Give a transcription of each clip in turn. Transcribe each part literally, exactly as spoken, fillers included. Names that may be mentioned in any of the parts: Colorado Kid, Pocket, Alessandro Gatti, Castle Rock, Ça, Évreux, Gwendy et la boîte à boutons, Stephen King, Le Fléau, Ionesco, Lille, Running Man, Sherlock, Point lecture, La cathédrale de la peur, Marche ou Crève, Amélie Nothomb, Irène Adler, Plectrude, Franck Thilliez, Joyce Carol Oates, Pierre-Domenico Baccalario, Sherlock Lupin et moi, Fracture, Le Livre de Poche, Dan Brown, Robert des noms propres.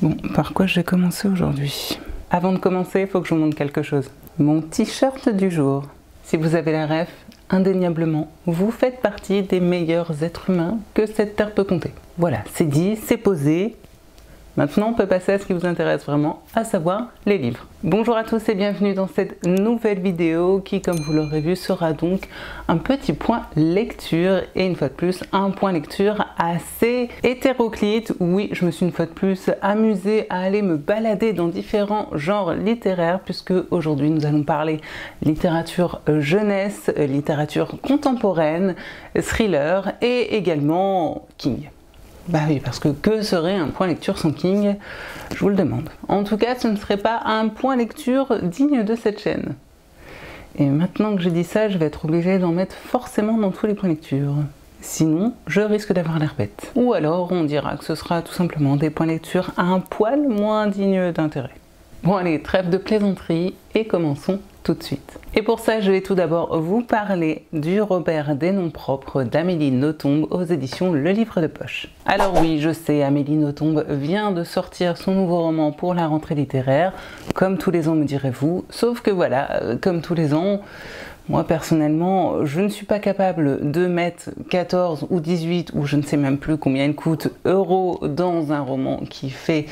Bon, par quoi j'ai commencé aujourd'hui? Avant de commencer, il faut que je vous montre quelque chose. Mon t-shirt du jour. Si vous avez la ref, indéniablement, vous faites partie des meilleurs êtres humains que cette terre peut compter. Voilà, c'est dit, c'est posé. Maintenant, on peut passer à ce qui vous intéresse vraiment, à savoir les livres. Bonjour à tous et bienvenue dans cette nouvelle vidéo qui, comme vous l'aurez vu, sera donc un petit point lecture et une fois de plus, un point lecture assez hétéroclite. Oui, je me suis une fois de plus amusée à aller me balader dans différents genres littéraires puisque aujourd'hui, nous allons parler littérature jeunesse, littérature contemporaine, thriller et également King. Bah oui, parce que que serait un point lecture sans King? Je vous le demande. En tout cas, ce ne serait pas un point lecture digne de cette chaîne. Et maintenant que j'ai dit ça, je vais être obligée d'en mettre forcément dans tous les points lecture. Sinon, je risque d'avoir l'air bête. Ou alors, on dira que ce sera tout simplement des points lecture à un poil moins digne d'intérêt. Bon allez, trêve de plaisanterie et commençons tout de suite. Et pour ça, je vais tout d'abord vous parler du Robert des noms propres d'Amélie Nothomb aux éditions Le Livre de Poche. Alors oui, je sais, Amélie Nothomb vient de sortir son nouveau roman pour la rentrée littéraire, comme tous les ans me direz-vous, sauf que voilà, comme tous les ans, moi personnellement, je ne suis pas capable de mettre quatorze ou dix-huit ou je ne sais même plus combien il coûte euros dans un roman qui fait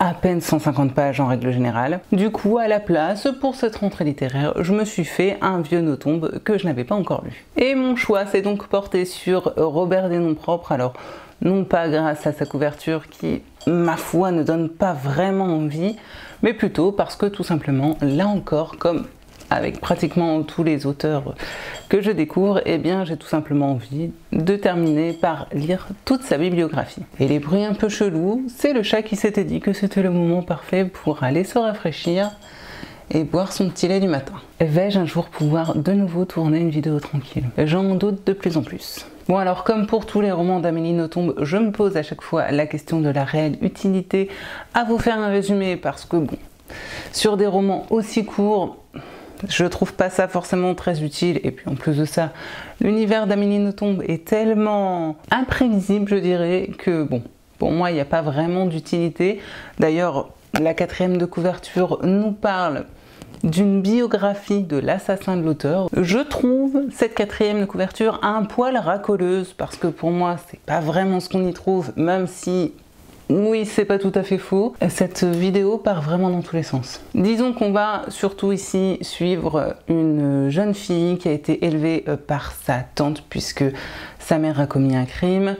à peine cent cinquante pages en règle générale. Du coup, à la place, pour cette rentrée littéraire, je me suis fait un vieux Nothomb que je n'avais pas encore lu. Et mon choix s'est donc porté sur Robert des noms propres, alors non pas grâce à sa couverture qui, ma foi, ne donne pas vraiment envie, mais plutôt parce que tout simplement, là encore, comme avec pratiquement tous les auteurs que je découvre, eh bien j'ai tout simplement envie de terminer par lire toute sa bibliographie. Et les bruits un peu chelous, c'est le chat qui s'était dit que c'était le moment parfait pour aller se rafraîchir et boire son petit lait du matin. Vais-je un jour pouvoir de nouveau tourner une vidéo tranquille? J'en doute de plus en plus. Bon alors, comme pour tous les romans d'Amélie Nothomb, je me pose à chaque fois la question de la réelle utilité à vous faire un résumé parce que bon, sur des romans aussi courts, je trouve pas ça forcément très utile et puis en plus de ça, l'univers d'Amélie Nothomb est tellement imprévisible, je dirais, que bon, pour moi il n'y a pas vraiment d'utilité. D'ailleurs, la quatrième de couverture nous parle d'une biographie de l'assassin de l'auteur. Je trouve cette quatrième de couverture un poil racoleuse parce que pour moi c'est pas vraiment ce qu'on y trouve, même si oui, c'est pas tout à fait faux. Cette vidéo part vraiment dans tous les sens. Disons qu'on va surtout ici suivre une jeune fille qui a été élevée par sa tante puisque sa mère a commis un crime.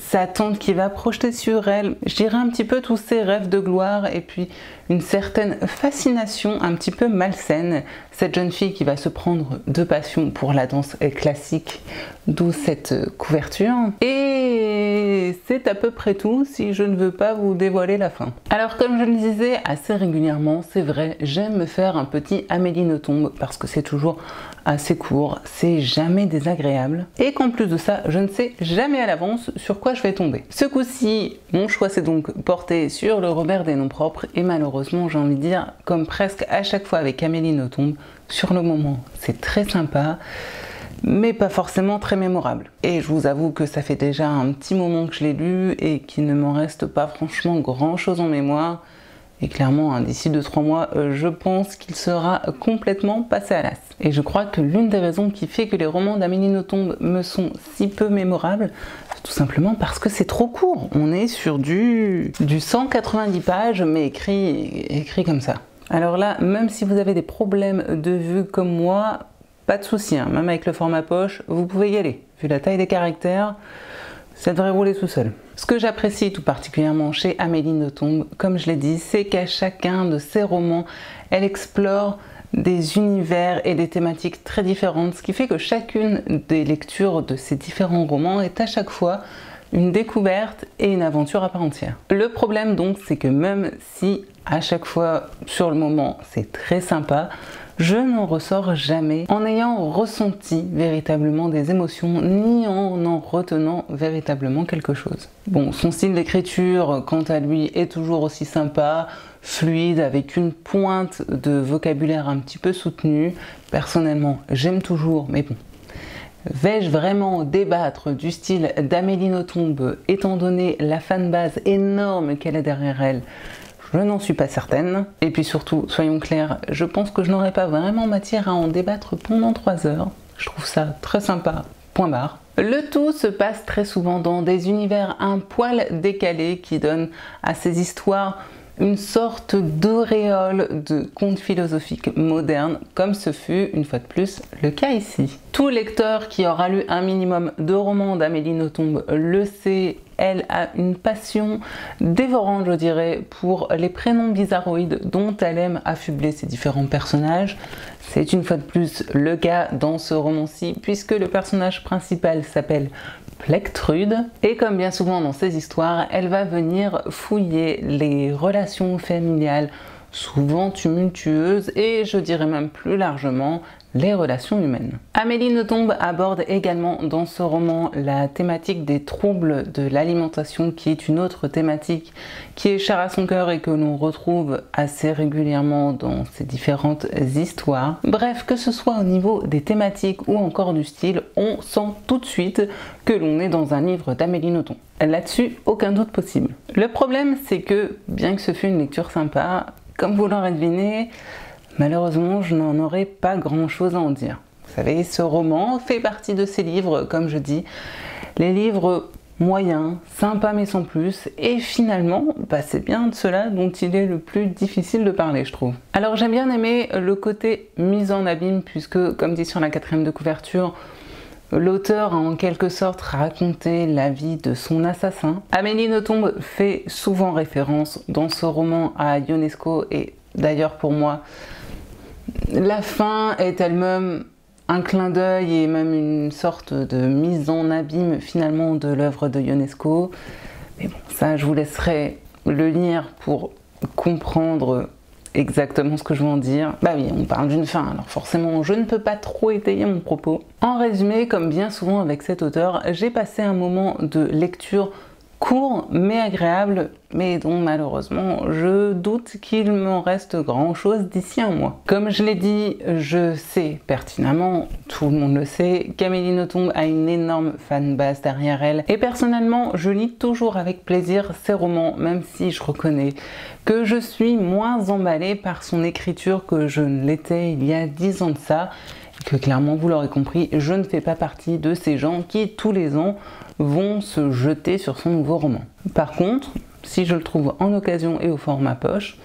Sa tante qui va projeter sur elle, je dirais un petit peu tous ses rêves de gloire et puis une certaine fascination un petit peu malsaine. Cette jeune fille qui va se prendre de passion pour la danse classique, d'où cette couverture. Et c'est à peu près tout si je ne veux pas vous dévoiler la fin. Alors comme je le disais assez régulièrement, c'est vrai, j'aime me faire un petit Amélie Nothomb parce que c'est toujours assez court, c'est jamais désagréable. Et qu'en plus de ça, je ne sais jamais à l'avance sur quoi je vais tomber. Ce coup-ci, mon choix s'est donc porté sur le Robert des noms propres et malheureusement, j'ai envie de dire, comme presque à chaque fois avec Amélie Nothomb, sur le moment, c'est très sympa, mais pas forcément très mémorable. Et je vous avoue que ça fait déjà un petit moment que je l'ai lu et qu'il ne m'en reste pas franchement grand-chose en mémoire. Et clairement, hein, d'ici deux trois mois, euh, je pense qu'il sera complètement passé à l'as. Et je crois que l'une des raisons qui fait que les romans d'Amélie Nothomb me sont si peu mémorables, c'est tout simplement parce que c'est trop court. On est sur du, du cent quatre-vingt-dix pages, mais écrit, écrit comme ça. Alors là, même si vous avez des problèmes de vue comme moi, pas de souci, hein, même avec le format poche, vous pouvez y aller. Vu la taille des caractères, ça devrait rouler tout seul. Ce que j'apprécie tout particulièrement chez Amélie Nothomb, comme je l'ai dit, c'est qu'à chacun de ses romans, elle explore des univers et des thématiques très différentes, ce qui fait que chacune des lectures de ces différents romans est à chaque fois une découverte et une aventure à part entière. Le problème donc, c'est que même si à chaque fois, sur le moment, c'est très sympa, je n'en ressors jamais en ayant ressenti véritablement des émotions ni en en retenant véritablement quelque chose. Bon, son style d'écriture, quant à lui, est toujours aussi sympa, fluide, avec une pointe de vocabulaire un petit peu soutenu. Personnellement, j'aime toujours, mais bon, Vais-je vraiment débattre du style d'Amélie Nothomb, étant donné la fanbase énorme qu'elle a derrière elle? Je n'en suis pas certaine. Et puis surtout, soyons clairs, je pense que je n'aurais pas vraiment matière à en débattre pendant trois heures. Je trouve ça très sympa. Point barre. Le tout se passe très souvent dans des univers un poil décalés qui donnent à ces histoires une sorte d'auréole de conte philosophique moderne, comme ce fut, une fois de plus, le cas ici. Tout lecteur qui aura lu un minimum de romans d'Amélie Nothomb le sait, elle a une passion dévorante, je dirais, pour les prénoms bizarroïdes dont elle aime affubler ses différents personnages. C'est une fois de plus le cas dans ce roman-ci, puisque le personnage principal s'appelle Plectrude, et comme bien souvent dans ses histoires, elle va venir fouiller les relations familiales, souvent tumultueuses, et je dirais même plus largement les relations humaines. Amélie Nothomb aborde également dans ce roman la thématique des troubles de l'alimentation, qui est une autre thématique qui est chère à son cœur et que l'on retrouve assez régulièrement dans ses différentes histoires. Bref, que ce soit au niveau des thématiques ou encore du style, on sent tout de suite que l'on est dans un livre d'Amélie Nothomb. Là-dessus, aucun doute possible. Le problème, c'est que, bien que ce fût une lecture sympa, comme vous l'aurez deviné, malheureusement, je n'en aurais pas grand-chose à en dire. Vous savez, ce roman fait partie de ces livres, comme je dis, les livres moyens, sympas mais sans plus, et finalement, bah, c'est bien de cela dont il est le plus difficile de parler, je trouve. Alors j'ai bien aimé le côté mise en abîme, puisque, comme dit sur la quatrième de couverture, l'auteur a en quelque sorte raconté la vie de son assassin. Amélie Nothomb fait souvent référence dans ce roman à Ionesco, et d'ailleurs pour moi, la fin est elle-même un clin d'œil et même une sorte de mise en abîme finalement de l'œuvre de Ionesco. Mais bon, ça je vous laisserai le lire pour comprendre exactement ce que je veux en dire. Bah oui, on parle d'une fin, alors forcément je ne peux pas trop étayer mon propos. En résumé, comme bien souvent avec cet auteur, j'ai passé un moment de lecture court mais agréable, mais dont malheureusement je doute qu'il m'en reste grand chose d'ici un mois. Comme je l'ai dit, je sais pertinemment, tout le monde le sait, qu'Amélie Nothomb a une énorme fanbase derrière elle, et personnellement je lis toujours avec plaisir ses romans, même si je reconnais que je suis moins emballée par son écriture que je ne l'étais il y a dix ans de ça, et que clairement vous l'aurez compris, je ne fais pas partie de ces gens qui tous les ans vont se jeter sur son nouveau roman. Par contre, si je le trouve en occasion et au format poche,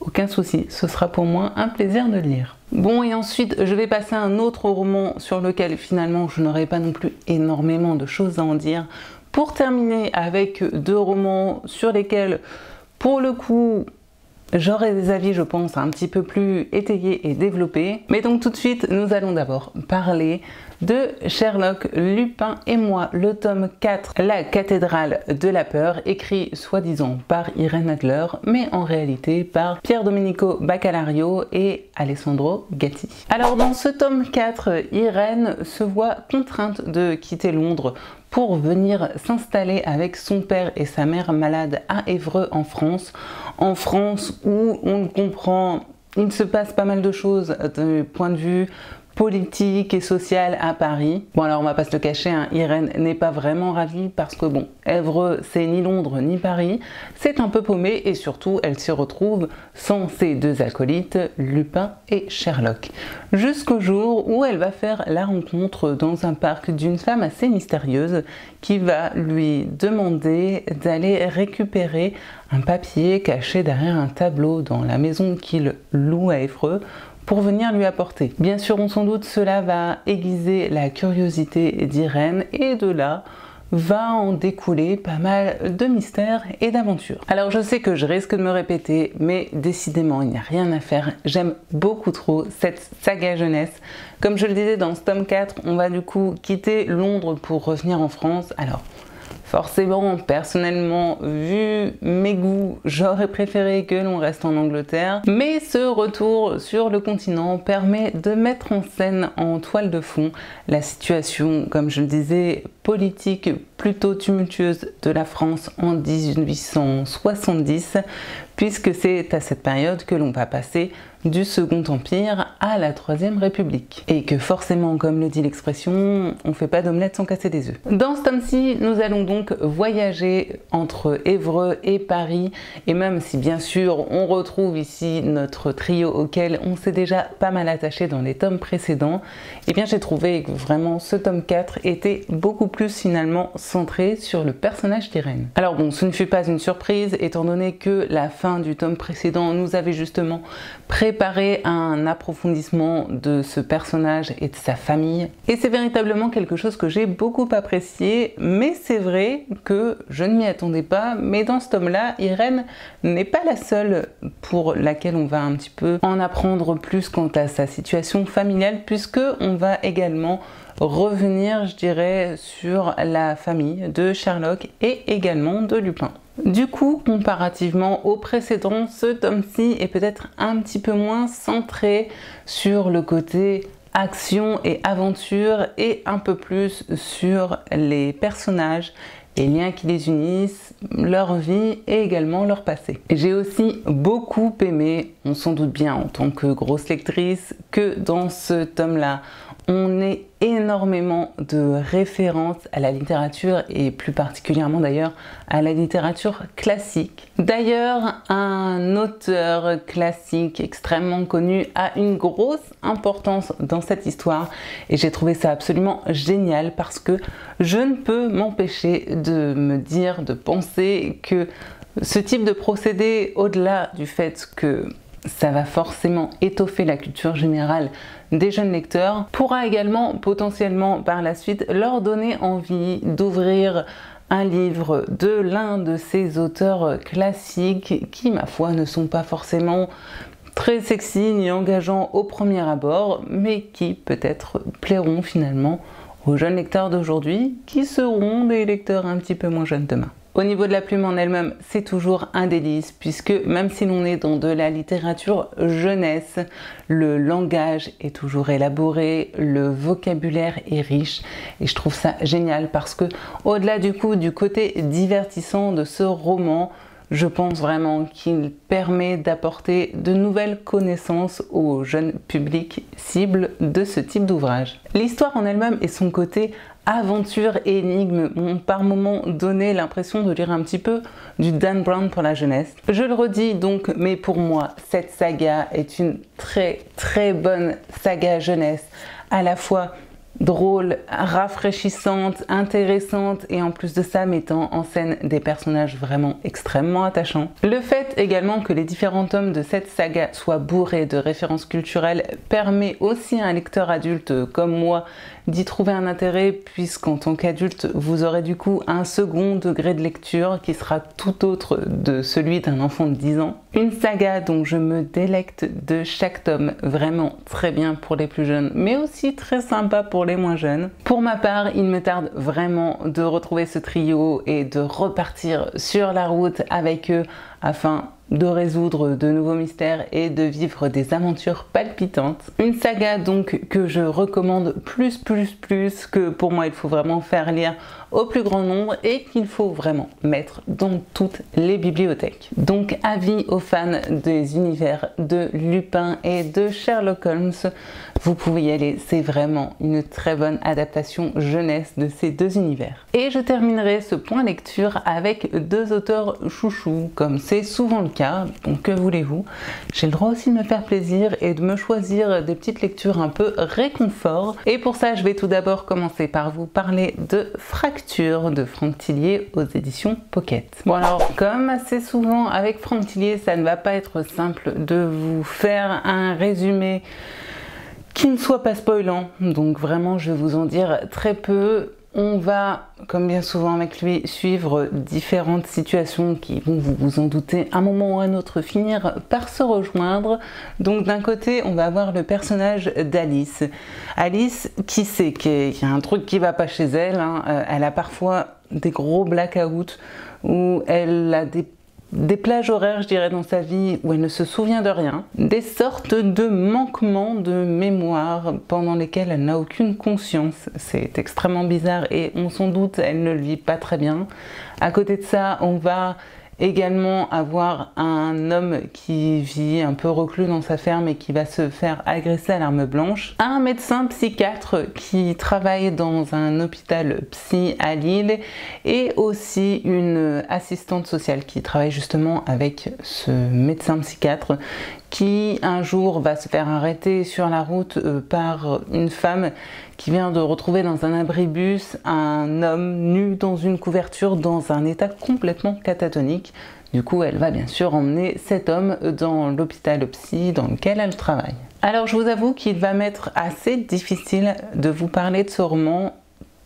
aucun souci, ce sera pour moi un plaisir de lire. Bon, et ensuite je vais passer à un autre roman sur lequel finalement je n'aurai pas non plus énormément de choses à en dire, pour terminer avec deux romans sur lesquels, pour le coup, j'aurai des avis, je pense, un petit peu plus étayés et développés. Mais donc tout de suite, nous allons d'abord parler de Sherlock Lupin et moi, le tome quatre, La cathédrale de la peur, écrit soi-disant par Irène Adler, mais en réalité par Pierre-Domenico Baccalario et Alessandro Gatti. Alors dans ce tome quatre, Irène se voit contrainte de quitter Londres pour venir s'installer avec son père et sa mère malades à Évreux en France. En France où, on le comprend, il se passe pas mal de choses du point de vue politique et sociale à Paris. Bon alors on va pas se le cacher, hein, Irène n'est pas vraiment ravie parce que bon, Évreux c'est ni Londres ni Paris, c'est un peu paumé et surtout elle s'y retrouve sans ses deux acolytes, Lupin et Sherlock. Jusqu'au jour où elle va faire la rencontre dans un parc d'une femme assez mystérieuse qui va lui demander d'aller récupérer un papier caché derrière un tableau dans la maison qu'il loue à Évreux, pour venir lui apporter. Bien sûr, on s'en doute, cela va aiguiser la curiosité d'Irène et de là va en découler pas mal de mystères et d'aventures. Alors je sais que je risque de me répéter, mais décidément il n'y a rien à faire, j'aime beaucoup trop cette saga jeunesse. Comme je le disais dans ce tome quatre, on va du coup quitter Londres pour revenir en France. Alors forcément, personnellement, vu mes goûts, j'aurais préféré que l'on reste en Angleterre, mais ce retour sur le continent permet de mettre en scène en toile de fond la situation, comme je le disais, politique plutôt tumultueuse de la France en mille huit cent soixante-dix, puisque c'est à cette période que l'on va passer du Second Empire à la Troisième République. Et que forcément, comme le dit l'expression, on fait pas d'omelette sans casser des œufs. Dans ce tome-ci, nous allons donc voyager entre Évreux et Paris, et même si bien sûr on retrouve ici notre trio auquel on s'est déjà pas mal attaché dans les tomes précédents, et bien j'ai trouvé que vraiment ce tome quatre était beaucoup plus finalement centré sur le personnage d'Irène. Alors bon, ce ne fut pas une surprise, étant donné que la fin du tome précédent nous avait justement prévu préparer un approfondissement de ce personnage et de sa famille, et c'est véritablement quelque chose que j'ai beaucoup apprécié. Mais c'est vrai que je ne m'y attendais pas, mais dans ce tome là Irène n'est pas la seule pour laquelle on va un petit peu en apprendre plus quant à sa situation familiale, puisque on va également revenir, je dirais, sur la famille de Sherlock et également de Lupin. Du coup, comparativement au précédent, ce tome-ci est peut-être un petit peu moins centré sur le côté action et aventure et un peu plus sur les personnages, les liens qui les unissent, leur vie et également leur passé. J'ai aussi beaucoup aimé, on s'en doute bien en tant que grosse lectrice, que dans ce tome-là, on est énormément de références à la littérature et plus particulièrement d'ailleurs à la littérature classique. D'ailleurs, un auteur classique extrêmement connu a une grosse importance dans cette histoire et j'ai trouvé ça absolument génial parce que je ne peux m'empêcher de me dire, de penser que ce type de procédé, au-delà du fait que ça va forcément étoffer la culture générale des jeunes lecteurs, pourra également potentiellement par la suite leur donner envie d'ouvrir un livre de l'un de ces auteurs classiques qui, ma foi, ne sont pas forcément très sexy ni engageants au premier abord, mais qui peut-être plairont finalement aux jeunes lecteurs d'aujourd'hui qui seront des lecteurs un petit peu moins jeunes demain. Au niveau de la plume en elle-même, c'est toujours un délice, puisque même si l'on est dans de la littérature jeunesse, le langage est toujours élaboré, le vocabulaire est riche, et je trouve ça génial parce que, au-delà du coup du côté divertissant de ce roman, je pense vraiment qu'il permet d'apporter de nouvelles connaissances au jeune public cible de ce type d'ouvrage. L'histoire en elle-même et son côté aventure et énigme m'ont par moments donné l'impression de lire un petit peu du Dan Brown pour la jeunesse. Je le redis donc, mais pour moi, cette saga est une très très bonne saga jeunesse, à la fois drôle, rafraîchissante, intéressante et en plus de ça mettant en scène des personnages vraiment extrêmement attachants. Le fait également que les différents tomes de cette saga soient bourrés de références culturelles permet aussi à un lecteur adulte comme moi d'y trouver un intérêt, puisqu'en tant qu'adulte vous aurez du coup un second degré de lecture qui sera tout autre de celui d'un enfant de dix ans. Une saga dont je me délecte de chaque tome, vraiment très bien pour les plus jeunes mais aussi très sympa pour les moins jeunes. Pour ma part, il me tarde vraiment de retrouver ce trio et de repartir sur la route avec eux afin de résoudre de nouveaux mystères et de vivre des aventures palpitantes. Une saga donc que je recommande plus plus plus, que pour moi il faut vraiment faire lire au plus grand nombre et qu'il faut vraiment mettre dans toutes les bibliothèques. Donc avis aux fans des univers de Lupin et de Sherlock Holmes, vous pouvez y aller, c'est vraiment une très bonne adaptation jeunesse de ces deux univers. Et je terminerai ce point lecture avec deux auteurs chouchous, comme c'est souvent le cas. Donc que voulez-vous, j'ai le droit aussi de me faire plaisir et de me choisir des petites lectures un peu réconfort. Et pour ça, je vais tout d'abord commencer par vous parler de Fracture de Franck Thilliez aux éditions Pocket. Bon alors, comme assez souvent avec Franck Thilliez, ça ne va pas être simple de vous faire un résumé qui ne soit pas spoilant. Donc vraiment, je vais vous en dire très peu. On va, comme bien souvent avec lui, suivre différentes situations qui vont, vous vous en doutez, à un moment ou à un autre finir par se rejoindre. Donc d'un côté, on va avoir le personnage d'Alice. Alice, qui sait qu'il y a un truc qui va pas chez elle, hein. Elle a parfois des gros blackouts où elle a des des plages horaires, je dirais, dans sa vie où elle ne se souvient de rien, des sortes de manquements de mémoire pendant lesquels elle n'a aucune conscience. C'est extrêmement bizarre et on s'en doute, elle ne le vit pas très bien. À côté de ça, on va également avoir un homme qui vit un peu reclus dans sa ferme et qui va se faire agresser à l'arme blanche, un médecin psychiatre qui travaille dans un hôpital psy à Lille et aussi une assistante sociale qui travaille justement avec ce médecin psychiatre qui un jour va se faire arrêter sur la route par une femme qui vient de retrouver dans un abribus un homme nu dans une couverture dans un état complètement catatonique. Du coup, elle va bien sûr emmener cet homme dans l'hôpital psy dans lequel elle travaille. Alors je vous avoue qu'il va m'être assez difficile de vous parler de ce roman,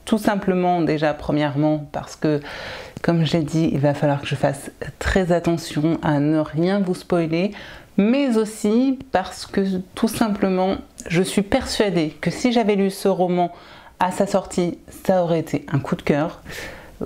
tout simplement déjà premièrement parce que, comme je l'ai dit, il va falloir que je fasse très attention à ne rien vous spoiler, mais aussi parce que tout simplement je suis persuadée que si j'avais lu ce roman à sa sortie, ça aurait été un coup de cœur.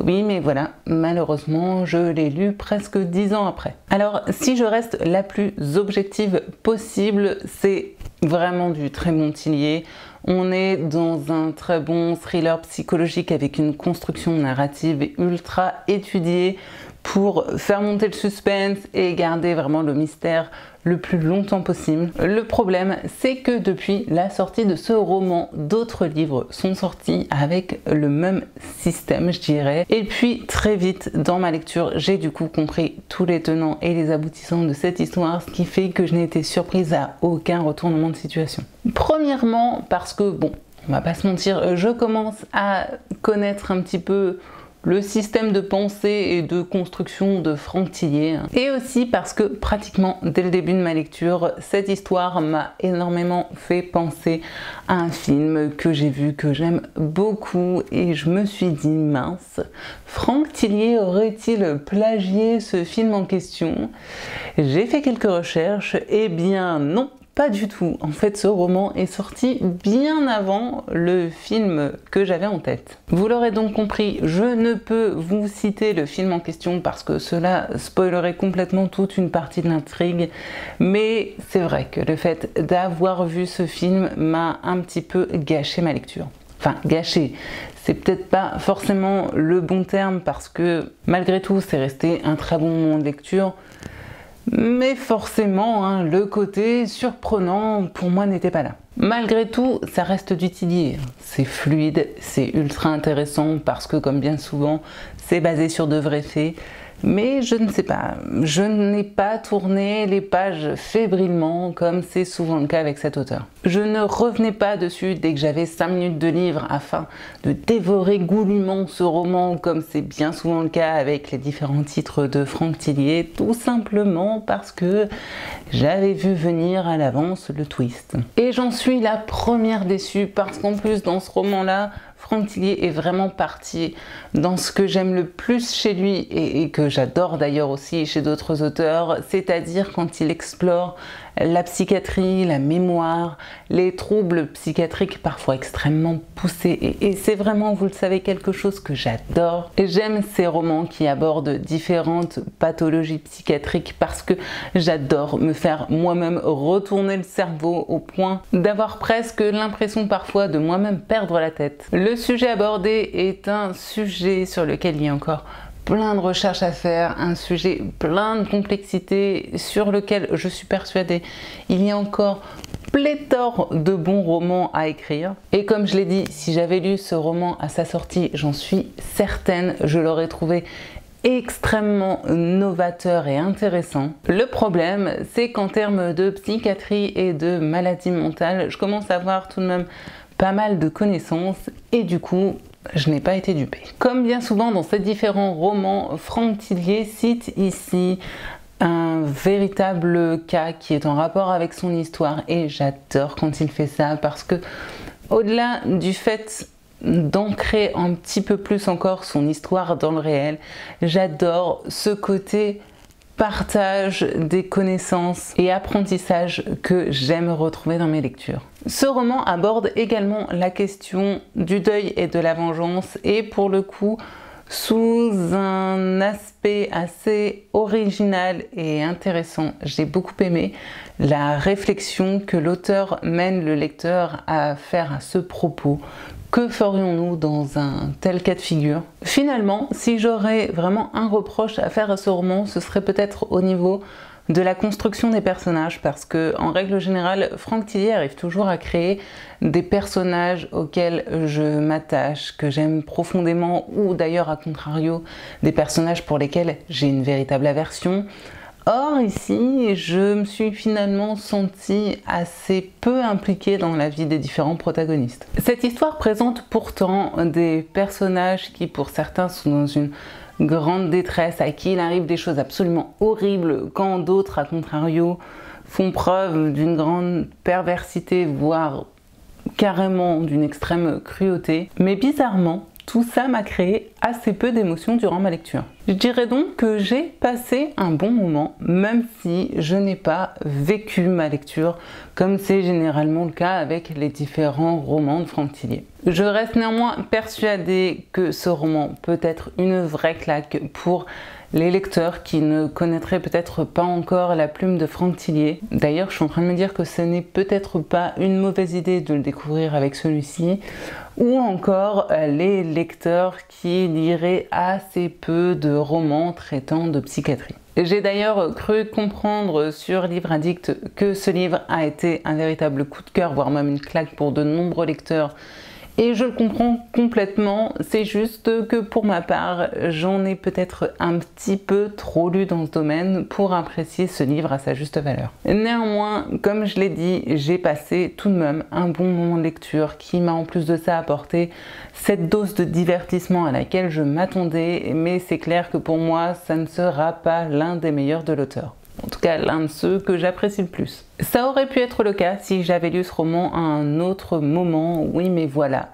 Oui, mais voilà, malheureusement je l'ai lu presque dix ans après. Alors si je reste la plus objective possible, c'est vraiment du très bon Thilliez. On est dans un très bon thriller psychologique avec une construction narrative ultra étudiée pour faire monter le suspense et garder vraiment le mystère le plus longtemps possible. Le problème, c'est que depuis la sortie de ce roman, d'autres livres sont sortis avec le même système, je dirais. Et puis très vite, dans ma lecture, j'ai du coup compris tous les tenants et les aboutissants de cette histoire, ce qui fait que je n'ai été surprise à aucun retournement de situation. Premièrement, parce que, bon, on va pas se mentir, je commence à connaître un petit peu le système de pensée et de construction de Franck Thilliez, et aussi parce que pratiquement dès le début de ma lecture, cette histoire m'a énormément fait penser à un film que j'ai vu, que j'aime beaucoup, et je me suis dit mince, Franck Thilliez aurait-il plagié ce film en question? J'ai fait quelques recherches, et bien non, pas du tout. En fait, ce roman est sorti bien avant le film que j'avais en tête. Vous l'aurez donc compris, je ne peux vous citer le film en question parce que cela spoilerait complètement toute une partie de l'intrigue, mais c'est vrai que le fait d'avoir vu ce film m'a un petit peu gâché ma lecture. Enfin, gâché, c'est peut-être pas forcément le bon terme parce que malgré tout, c'est resté un très bon moment de lecture. Mais forcément, hein, le côté surprenant, pour moi, n'était pas là. Malgré tout, ça reste du Thilliez. C'est fluide, c'est ultra intéressant parce que, comme bien souvent, c'est basé sur de vrais faits. Mais je ne sais pas, je n'ai pas tourné les pages fébrilement comme c'est souvent le cas avec cet auteur. Je ne revenais pas dessus dès que j'avais cinq minutes de livre afin de dévorer goulûment ce roman comme c'est bien souvent le cas avec les différents titres de Franck Thilliez, tout simplement parce que j'avais vu venir à l'avance le twist. Et j'en suis la première déçue parce qu'en plus dans ce roman-là, Franck Thilliez est vraiment parti dans ce que j'aime le plus chez lui et, et que j'adore d'ailleurs aussi chez d'autres auteurs, c'est-à-dire quand il explore la psychiatrie, la mémoire, les troubles psychiatriques parfois extrêmement poussés. Et, et c'est vraiment, vous le savez, quelque chose que j'adore. Et j'aime ces romans qui abordent différentes pathologies psychiatriques parce que j'adore me faire moi-même retourner le cerveau au point d'avoir presque l'impression parfois de moi-même perdre la tête. Le sujet abordé est un sujet sur lequel il y a encore plein de recherches à faire, un sujet plein de complexité sur lequel, je suis persuadée, il y a encore pléthore de bons romans à écrire. Et comme je l'ai dit, si j'avais lu ce roman à sa sortie, j'en suis certaine, je l'aurais trouvé extrêmement novateur et intéressant. Le problème, c'est qu'en termes de psychiatrie et de maladie mentale, je commence à voir tout de même pas mal de connaissances et du coup je n'ai pas été dupée. Comme bien souvent dans ces différents romans, Franck Thilliez cite ici un véritable cas qui est en rapport avec son histoire et j'adore quand il fait ça parce que au-delà du fait d'ancrer un petit peu plus encore son histoire dans le réel, j'adore ce côté partage des connaissances et apprentissages que j'aime retrouver dans mes lectures. Ce roman aborde également la question du deuil et de la vengeance et pour le coup, sous un aspect assez original et intéressant. J'ai beaucoup aimé la réflexion que l'auteur mène le lecteur à faire à ce propos. Que ferions-nous dans un tel cas de figure? Finalement, si j'aurais vraiment un reproche à faire à ce roman, ce serait peut-être au niveau de la construction des personnages, parce que en règle générale, Franck Thilliez arrive toujours à créer des personnages auxquels je m'attache, que j'aime profondément, ou d'ailleurs à contrario, des personnages pour lesquels j'ai une véritable aversion. Or ici, je me suis finalement sentie assez peu impliquée dans la vie des différents protagonistes. Cette histoire présente pourtant des personnages qui, pour certains, sont dans une grande détresse, à qui il arrive des choses absolument horribles, quand d'autres, à contrario, font preuve d'une grande perversité, voire carrément d'une extrême cruauté. Mais bizarrement, tout ça m'a créé assez peu d'émotions durant ma lecture. Je dirais donc que j'ai passé un bon moment, même si je n'ai pas vécu ma lecture, comme c'est généralement le cas avec les différents romans de Franck Thilliez. Je reste néanmoins persuadée que ce roman peut être une vraie claque pour les lecteurs qui ne connaîtraient peut-être pas encore la plume de Franck Thilliez. D'ailleurs, je suis en train de me dire que ce n'est peut-être pas une mauvaise idée de le découvrir avec celui-ci, ou encore les lecteurs qui liraient assez peu de romans traitant de psychiatrie. J'ai d'ailleurs cru comprendre sur Livre Addict que ce livre a été un véritable coup de cœur, voire même une claque pour de nombreux lecteurs. Et je le comprends complètement, c'est juste que pour ma part, j'en ai peut-être un petit peu trop lu dans ce domaine pour apprécier ce livre à sa juste valeur. Néanmoins, comme je l'ai dit, j'ai passé tout de même un bon moment de lecture qui m'a en plus de ça apporté cette dose de divertissement à laquelle je m'attendais, mais c'est clair que pour moi, ça ne sera pas l'un des meilleurs de l'auteur. En tout cas, l'un de ceux que j'apprécie le plus. Ça aurait pu être le cas si j'avais lu ce roman à un autre moment, oui, mais voilà.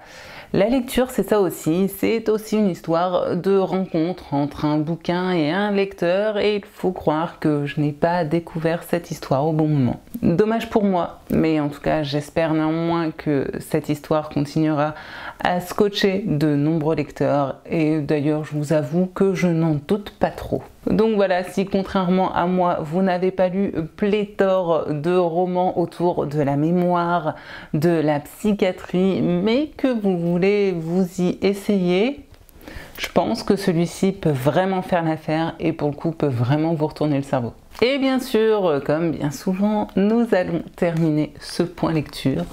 La lecture, c'est ça aussi, c'est aussi une histoire de rencontre entre un bouquin et un lecteur, et il faut croire que je n'ai pas découvert cette histoire au bon moment. Dommage pour moi, mais en tout cas, j'espère néanmoins que cette histoire continuera à scotcher de nombreux lecteurs, et d'ailleurs, je vous avoue que je n'en doute pas trop. Donc voilà, si contrairement à moi, vous n'avez pas lu pléthore de romans autour de la mémoire, de la psychiatrie, mais que vous voulez vous y essayer, je pense que celui-ci peut vraiment faire l'affaire et pour le coup peut vraiment vous retourner le cerveau. Et bien sûr, comme bien souvent, nous allons terminer ce point lecture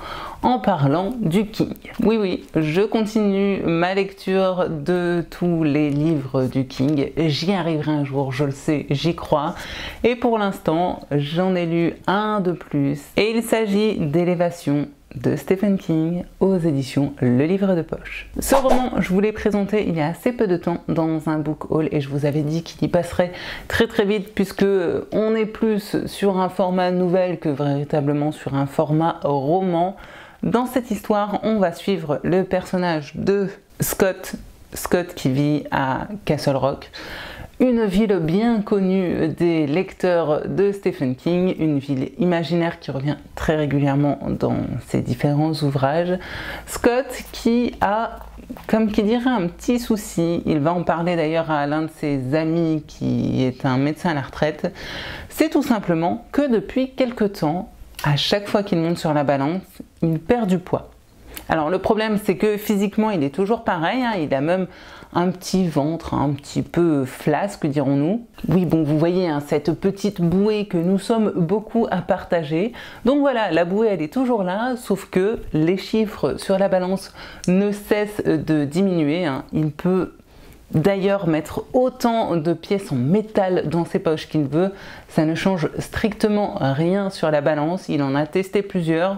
en parlant du King. Oui, oui, je continue ma lecture de tous les livres du King. J'y arriverai un jour, je le sais, j'y crois. Et pour l'instant, j'en ai lu un de plus. Et il s'agit d'Élévation de Stephen King aux éditions Le Livre de Poche. Ce roman, je vous l'ai présenté il y a assez peu de temps dans un book haul et je vous avais dit qu'il y passerait très très vite puisque on est plus sur un format nouvelle que véritablement sur un format roman. Dans cette histoire, on va suivre le personnage de Scott, Scott qui vit à Castle Rock, une ville bien connue des lecteurs de Stephen King, une ville imaginaire qui revient très régulièrement dans ses différents ouvrages. Scott qui a, comme qui dirait, un petit souci, il va en parler d'ailleurs à l'un de ses amis qui est un médecin à la retraite, c'est tout simplement que depuis quelque temps, à chaque fois qu'il monte sur la balance, il perd du poids. Alors le problème c'est que physiquement il est toujours pareil, hein, il a même un petit ventre, un petit peu flasque dirons-nous. Oui bon vous voyez hein, cette petite bouée que nous sommes beaucoup à partager. Donc voilà, la bouée elle est toujours là, sauf que les chiffres sur la balance ne cessent de diminuer, hein. Il peut d'ailleurs mettre autant de pièces en métal dans ses poches qu'il veut, ça ne change strictement rien sur la balance, il en a testé plusieurs.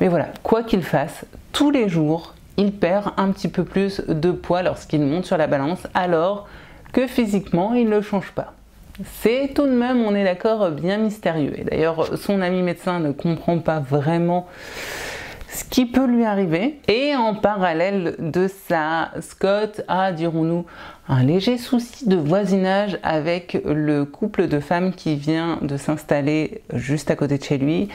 Mais voilà, quoi qu'il fasse, tous les jours, il perd un petit peu plus de poids lorsqu'il monte sur la balance, alors que physiquement, il ne change pas. C'est tout de même, on est d'accord, bien mystérieux. Et d'ailleurs, son ami médecin ne comprend pas vraiment ce qui peut lui arriver. Et en parallèle de ça, Scott a, dirons-nous, un léger souci de voisinage avec le couple de femmes qui vient de s'installer juste à côté de chez lui,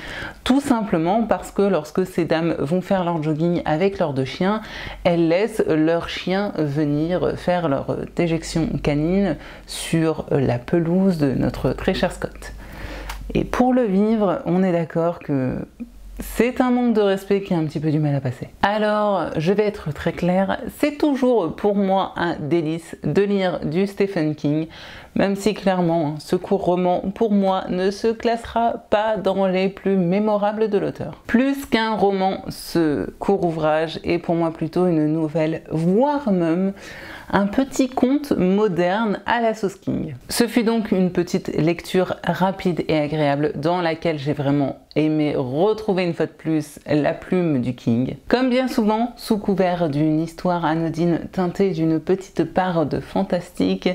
tout simplement parce que lorsque ces dames vont faire leur jogging avec leurs deux chiens, elles laissent leurs chiens venir faire leur déjection canine sur la pelouse de notre très cher Scott. Et pour le vivre, on est d'accord que c'est un manque de respect qui a un petit peu du mal à passer. Alors, je vais être très claire, c'est toujours pour moi un délice de lire du Stephen King, même si clairement, ce court roman, pour moi, ne se classera pas dans les plus mémorables de l'auteur. Plus qu'un roman, ce court ouvrage est pour moi plutôt une nouvelle, voire même un petit conte moderne à la sauce King. Ce fut donc une petite lecture rapide et agréable dans laquelle j'ai vraiment aimé retrouver une fois de plus la plume du King. Comme bien souvent, sous couvert d'une histoire anodine teintée d'une petite part de fantastique,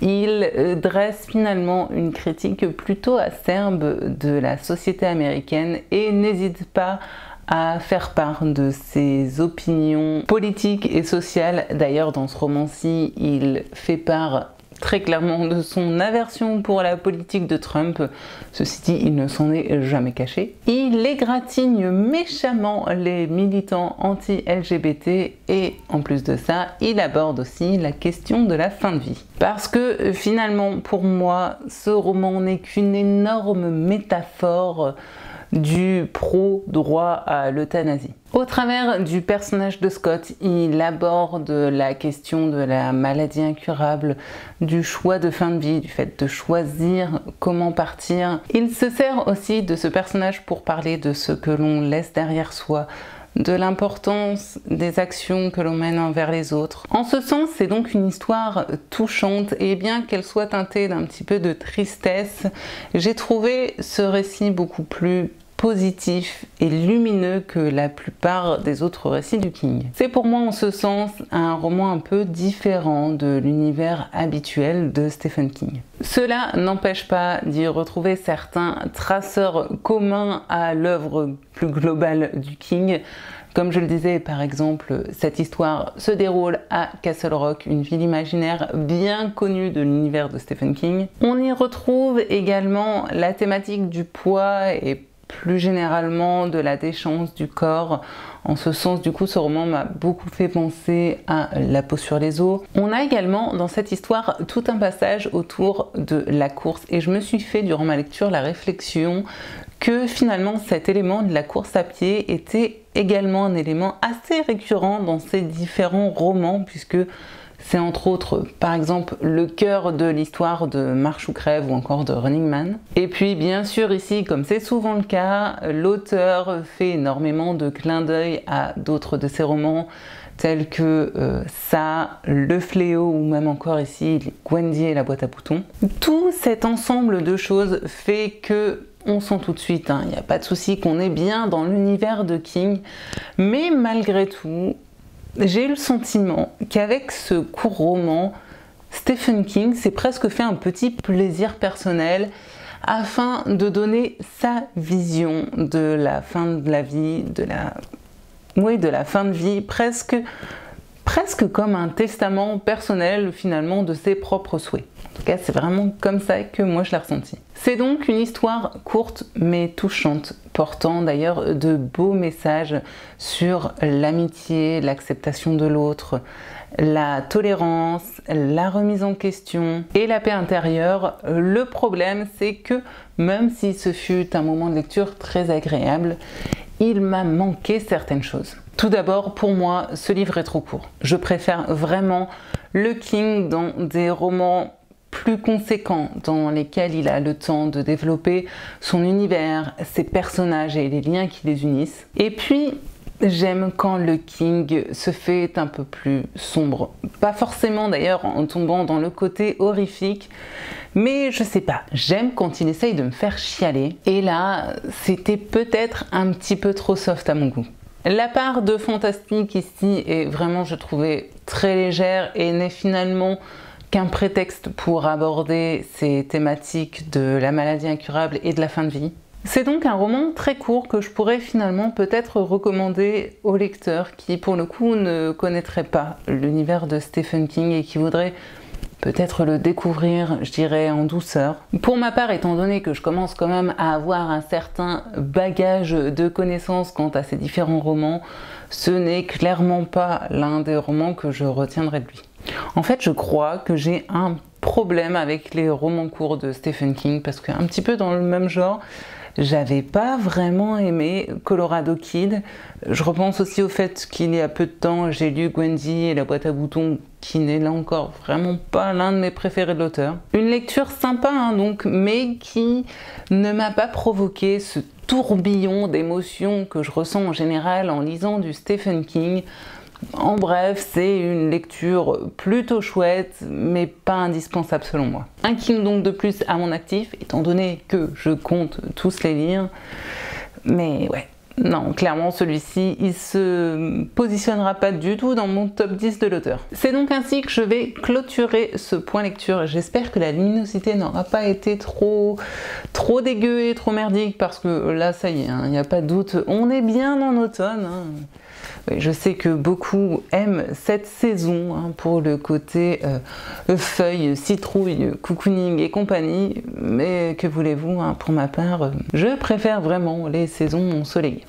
il dresse finalement une critique plutôt acerbe de la société américaine et n'hésite pas à faire part de ses opinions politiques et sociales. D'ailleurs, dans ce roman-ci, il fait part très clairement de son aversion pour la politique de Trump. Ceci dit, il ne s'en est jamais caché. Il égratigne méchamment les militants anti-L G B T et en plus de ça, il aborde aussi la question de la fin de vie. Parce que finalement, pour moi, ce roman n'est qu'une énorme métaphore du pro-droit à l'euthanasie. Au travers du personnage de Scott, il aborde la question de la maladie incurable, du choix de fin de vie, du fait de choisir comment partir. Il se sert aussi de ce personnage pour parler de ce que l'on laisse derrière soi, de l'importance des actions que l'on mène envers les autres. En ce sens, c'est donc une histoire touchante, et bien qu'elle soit teintée d'un petit peu de tristesse, j'ai trouvé ce récit beaucoup plus positif et lumineux que la plupart des autres récits du King. C'est pour moi en ce sens un roman un peu différent de l'univers habituel de Stephen King. Cela n'empêche pas d'y retrouver certains traceurs communs à l'œuvre plus globale du King. Comme je le disais, par exemple, cette histoire se déroule à Castle Rock, une ville imaginaire bien connue de l'univers de Stephen King. On y retrouve également la thématique du poids et plus généralement de la déchéance du corps. En ce sens, du coup, ce roman m'a beaucoup fait penser à La peau sur les os. On a également dans cette histoire tout un passage autour de la course, et je me suis fait durant ma lecture la réflexion que finalement cet élément de la course à pied était également un élément assez récurrent dans ces différents romans, puisque c'est entre autres, par exemple, le cœur de l'histoire de Marche ou Crève ou encore de Running Man. Et puis, bien sûr, ici, comme c'est souvent le cas, l'auteur fait énormément de clins d'œil à d'autres de ses romans, tels que euh, Ça, Le Fléau ou même encore ici, Gwendy et la boîte à boutons. Tout cet ensemble de choses fait que on sent tout de suite, hein, il n'y a pas de souci qu'on est bien dans l'univers de King, mais malgré tout, j'ai eu le sentiment qu'avec ce court roman, Stephen King s'est presque fait un petit plaisir personnel afin de donner sa vision de la fin de la vie, de la, oui, de la fin de vie, presque, presque comme un testament personnel finalement de ses propres souhaits. En tout cas, c'est vraiment comme ça que moi je l'ai ressenti. C'est donc une histoire courte mais touchante, portant d'ailleurs de beaux messages sur l'amitié, l'acceptation de l'autre, la tolérance, la remise en question et la paix intérieure. Le problème, c'est que même si ce fut un moment de lecture très agréable, il m'a manqué certaines choses. Tout d'abord, pour moi, ce livre est trop court. Je préfère vraiment le King dans des romans plus conséquents, dans lesquels il a le temps de développer son univers, ses personnages et les liens qui les unissent. Et puis, j'aime quand le King se fait un peu plus sombre. Pas forcément d'ailleurs en tombant dans le côté horrifique, mais je sais pas, j'aime quand il essaye de me faire chialer. Et là, c'était peut-être un petit peu trop soft à mon goût. La part de fantastique ici est vraiment, je trouvais, très légère et n'est finalement qu'un prétexte pour aborder ces thématiques de la maladie incurable et de la fin de vie. C'est donc un roman très court que je pourrais finalement peut-être recommander aux lecteurs qui, pour le coup, ne connaîtraient pas l'univers de Stephen King et qui voudraient peut-être le découvrir, je dirais, en douceur. Pour ma part, étant donné que je commence quand même à avoir un certain bagage de connaissances quant à ces différents romans, ce n'est clairement pas l'un des romans que je retiendrai de lui. En fait, je crois que j'ai un problème avec les romans courts de Stephen King, parce qu'un petit peu dans le même genre, j'avais pas vraiment aimé Colorado Kid. Je repense aussi au fait qu'il y a peu de temps, j'ai lu Gwendy et la boîte à boutons, qui n'est là encore vraiment pas l'un de mes préférés de l'auteur. Une lecture sympa, hein, donc, mais qui ne m'a pas provoqué ce tourbillon d'émotions que je ressens en général en lisant du Stephen King. En bref, c'est une lecture plutôt chouette, mais pas indispensable selon moi. Un King donc de plus à mon actif, étant donné que je compte tous les lire. Mais ouais, non, clairement celui-ci, il se positionnera pas du tout dans mon top dix de l'auteur. C'est donc ainsi que je vais clôturer ce point lecture. J'espère que la luminosité n'aura pas été trop, trop dégueu et trop merdique, parce que là, ça y est, hein, il n'y a pas de doute, on est bien en automne, hein. Oui, je sais que beaucoup aiment cette saison, hein, pour le côté euh, feuilles, citrouilles, cocooning et compagnie, mais que voulez-vous, hein, pour ma part, je préfère vraiment les saisons ensoleillées.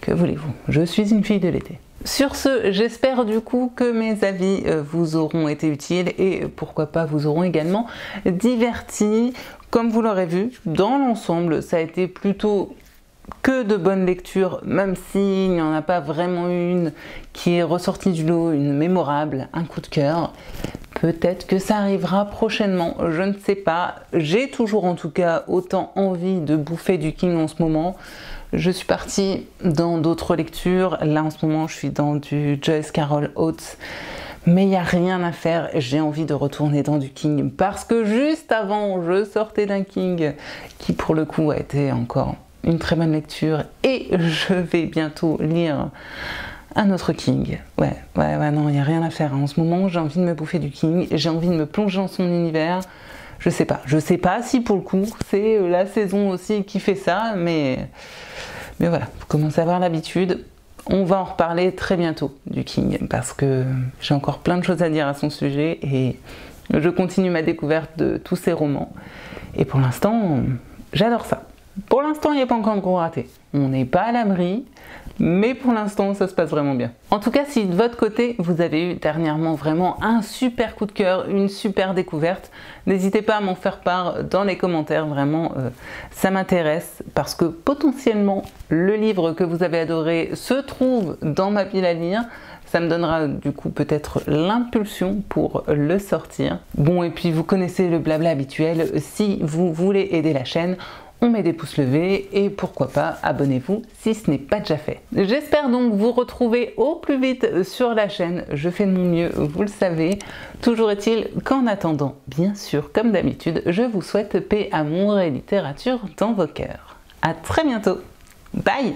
Que voulez-vous, je suis une fille de l'été. Sur ce, j'espère du coup que mes avis vous auront été utiles et pourquoi pas vous auront également divertis. Comme vous l'aurez vu, dans l'ensemble, ça a été plutôt que de bonnes lectures, même s'il n'y en a pas vraiment une qui est ressortie du lot, une mémorable, un coup de cœur. Peut-être que ça arrivera prochainement, je ne sais pas. J'ai toujours en tout cas autant envie de bouffer du King en ce moment. Je suis partie dans d'autres lectures. Là en ce moment, je suis dans du Joyce Carol Oates. Mais il n'y a rien à faire, j'ai envie de retourner dans du King. Parce que juste avant, je sortais d'un King qui pour le coup a été encore une très bonne lecture, et je vais bientôt lire un autre King. Ouais, ouais, ouais, non, il n'y a rien à faire. En ce moment, j'ai envie de me bouffer du King, j'ai envie de me plonger dans son univers. Je sais pas, je sais pas si pour le coup, c'est la saison aussi qui fait ça, mais, mais voilà, vous commencez à avoir l'habitude. On va en reparler très bientôt du King, parce que j'ai encore plein de choses à dire à son sujet, et je continue ma découverte de tous ses romans. Et pour l'instant, j'adore ça. Pour l'instant, il n'y a pas encore de gros raté. On n'est pas à l'abri, mais pour l'instant, ça se passe vraiment bien. En tout cas, si de votre côté, vous avez eu dernièrement vraiment un super coup de cœur, une super découverte, n'hésitez pas à m'en faire part dans les commentaires, vraiment, euh, ça m'intéresse, parce que potentiellement, le livre que vous avez adoré se trouve dans ma pile à lire. Ça me donnera du coup peut-être l'impulsion pour le sortir. Bon, et puis vous connaissez le blabla habituel, si vous voulez aider la chaîne, on met des pouces levés et pourquoi pas abonnez-vous si ce n'est pas déjà fait. J'espère donc vous retrouver au plus vite sur la chaîne, je fais de mon mieux, vous le savez. Toujours est-il qu'en attendant, bien sûr, comme d'habitude, je vous souhaite paix, amour et littérature dans vos cœurs. À très bientôt, bye!